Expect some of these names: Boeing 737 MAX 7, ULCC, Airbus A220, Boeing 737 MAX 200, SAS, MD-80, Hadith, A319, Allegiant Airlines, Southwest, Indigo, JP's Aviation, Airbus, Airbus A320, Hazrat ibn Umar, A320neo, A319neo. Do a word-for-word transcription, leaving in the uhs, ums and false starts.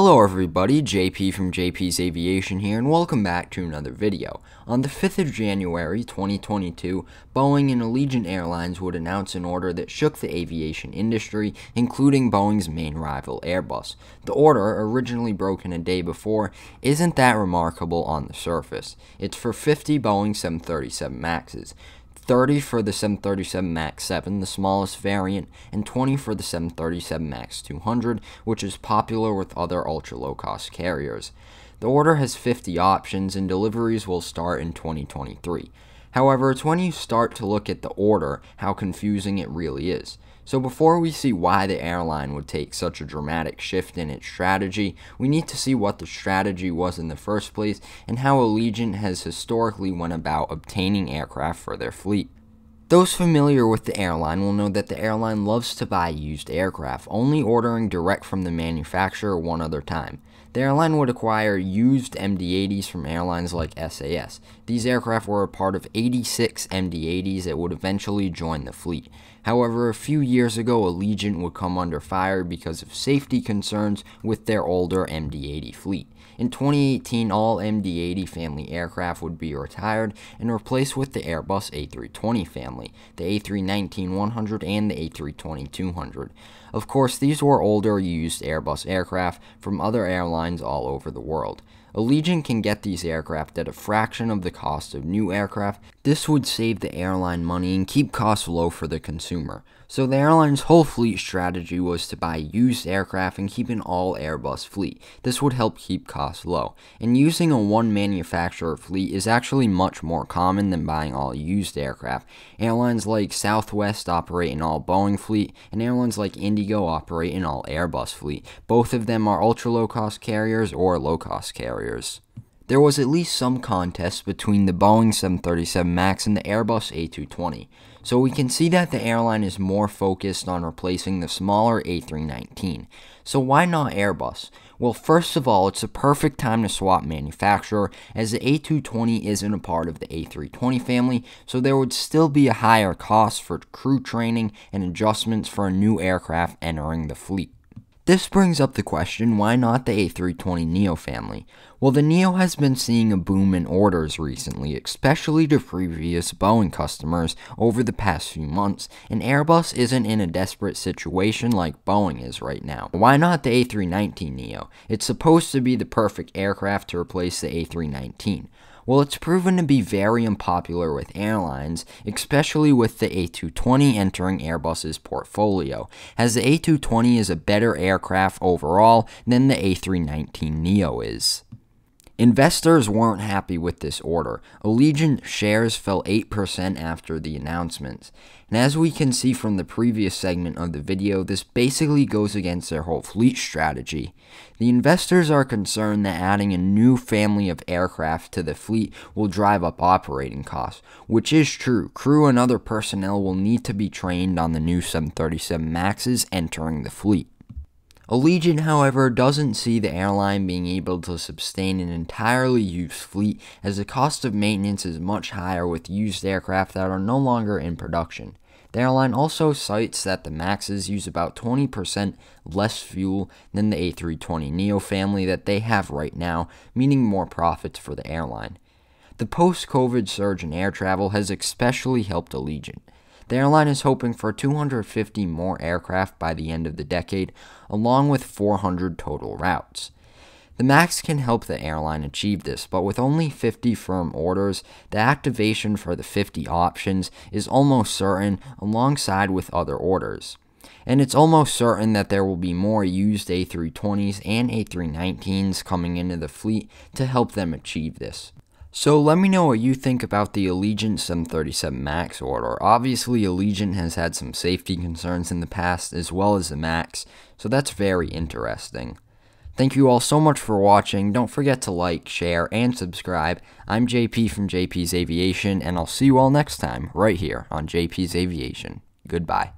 Hello everybody, J P from J P's Aviation here, and welcome back to another video. On the fifth of January twenty twenty-two, Boeing and Allegiant Airlines would announce an order that shook the aviation industry, including Boeing's main rival, Airbus. The order, originally broken a day before, isn't that remarkable on the surface. It's for fifty Boeing seven thirty-seven MAXes. thirty for the seven thirty-seven MAX seven, the smallest variant, and twenty for the seven thirty-seven MAX two hundred, which is popular with other ultra-low-cost carriers. The order has fifty options, and deliveries will start in twenty twenty-three. However, it's when you start to look at the order how confusing it really is. So before we see why the airline would take such a dramatic shift in its strategy, we need to see what the strategy was in the first place and how Allegiant has historically went about obtaining aircraft for their fleet. Those familiar with the airline will know that the airline loves to buy used aircraft, only ordering direct from the manufacturer one other time. The airline would acquire used M D eighty s from airlines like S A S. These aircraft were a part of eighty-six M D eighty s that would eventually join the fleet. However, a few years ago, Allegiant would come under fire because of safety concerns with their older M D eighty fleet. In twenty eighteen, all M D eighty family aircraft would be retired and replaced with the Airbus A three twenty family, the A three nineteen one hundred and the A three twenty two hundred. Of course, these were older used Airbus aircraft from other airlines all over the world. Allegiant can get these aircraft at a fraction of the cost of new aircraft. This would save the airline money and keep costs low for the consumer. So the airline's whole fleet strategy was to buy used aircraft and keep an all Airbus fleet. This would help keep costs low. And using a one manufacturer fleet is actually much more common than buying all used aircraft. Airlines like Southwest operate an all Boeing fleet, and airlines like Indigo operate an all Airbus fleet. Both of them are ultra low cost carriers or low cost carriers. There was at least some contest between the Boeing seven thirty-seven MAX and the Airbus A two twenty, so we can see that the airline is more focused on replacing the smaller A three nineteen. So why not Airbus? Well, first of all, it's a perfect time to swap manufacturer, as the A two twenty isn't a part of the A three twenty family, so there would still be a higher cost for crew training and adjustments for a new aircraft entering the fleet. This brings up the question, why not the A three twenty neo family? Well, the Neo has been seeing a boom in orders recently, especially to previous Boeing customers over the past few months, and Airbus isn't in a desperate situation like Boeing is right now. Why not the A three nineteen neo? It's supposed to be the perfect aircraft to replace the A three nineteen. Well, it's proven to be very unpopular with airlines, especially with the A two twenty entering Airbus's portfolio, as the A two twenty is a better aircraft overall than the A three nineteen neo is. Investors weren't happy with this order. Allegiant shares fell eight percent after the announcements. And as we can see from the previous segment of the video, this basically goes against their whole fleet strategy. The investors are concerned that adding a new family of aircraft to the fleet will drive up operating costs, which is true. Crew and other personnel will need to be trained on the new seven thirty-seven MAXes entering the fleet. Allegiant, however, doesn't see the airline being able to sustain an entirely used fleet, as the cost of maintenance is much higher with used aircraft that are no longer in production. The airline also cites that the MAXes use about twenty percent less fuel than the A three twenty neo family that they have right now, meaning more profits for the airline. The post-COVID surge in air travel has especially helped Allegiant. The airline is hoping for two hundred fifty more aircraft by the end of the decade, along with four hundred total routes. The MAX can help the airline achieve this, but with only fifty firm orders, the activation for the fifty options is almost certain alongside with other orders. And it's almost certain that there will be more used A three twenties and A three nineteens coming into the fleet to help them achieve this. So let me know what you think about the Allegiant seven thirty-seven MAX order. Obviously, Allegiant has had some safety concerns in the past, as well as the MAX, so that's very interesting. Thank you all so much for watching. Don't forget to like, share, and subscribe. I'm J P from J P's Aviation, and I'll see you all next time, right here on J P's Aviation. Goodbye.